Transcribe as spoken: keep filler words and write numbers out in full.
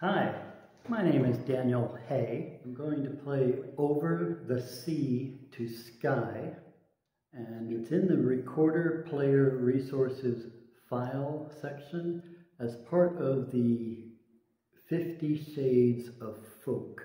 Hi, my name is Daniel Hay. I'm going to play Over the Sea to Skye, and it's in the Recorder Player Resources file section as part of the fifty Shades of Folk.